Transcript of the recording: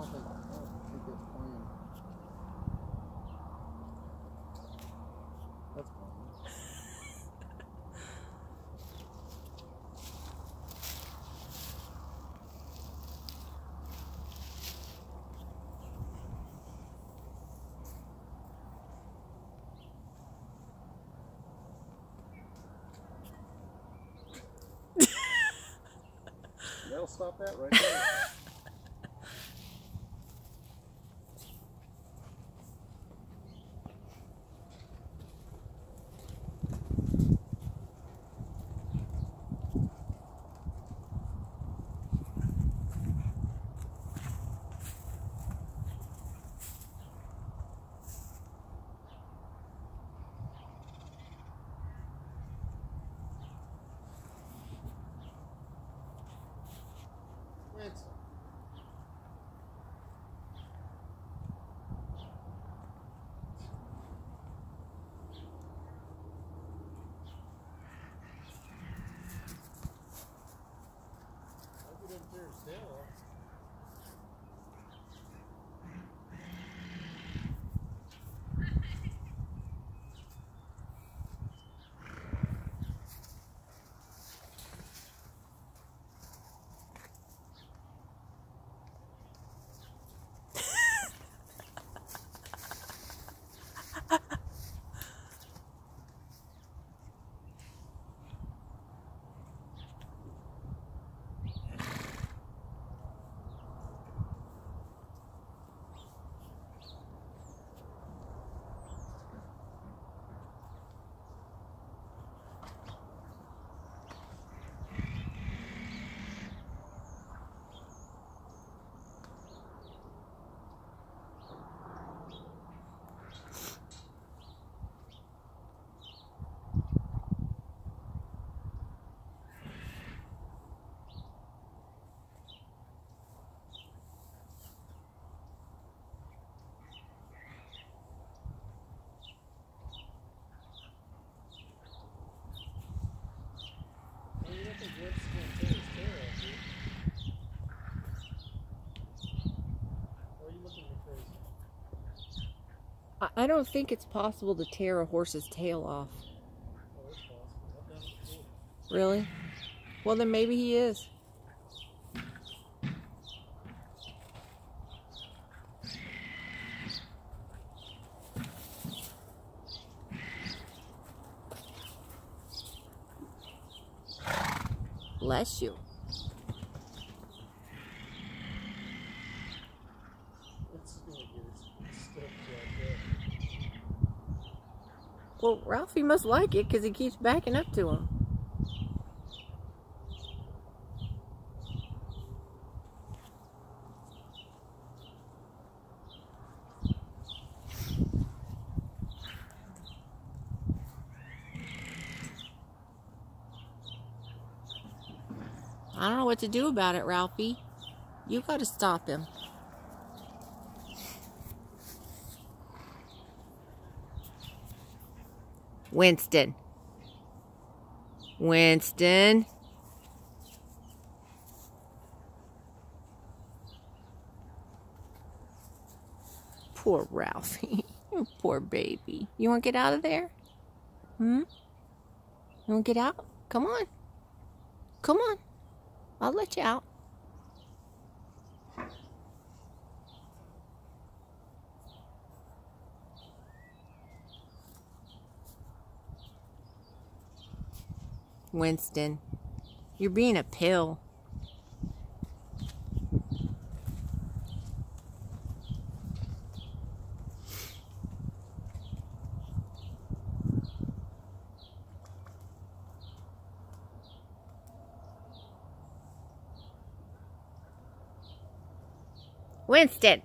I don't think that's planned. That's planned. That'll stop that right there. Winston. I'll get up there still. I don't think it's possible to tear a horse's tail off. Really? Well, then maybe he is. Bless you. It's gonna get its stuff back up. Well, Ralphie must like it because he keeps backing up to him. I don't know what to do about it, Ralphie. You gotta stop him. Winston. Winston. Poor Ralphie. You poor baby. You wanna get out of there? Hmm? You wanna get out? Come on. Come on. I'll let you out. Winston, you're being a pill. Winston.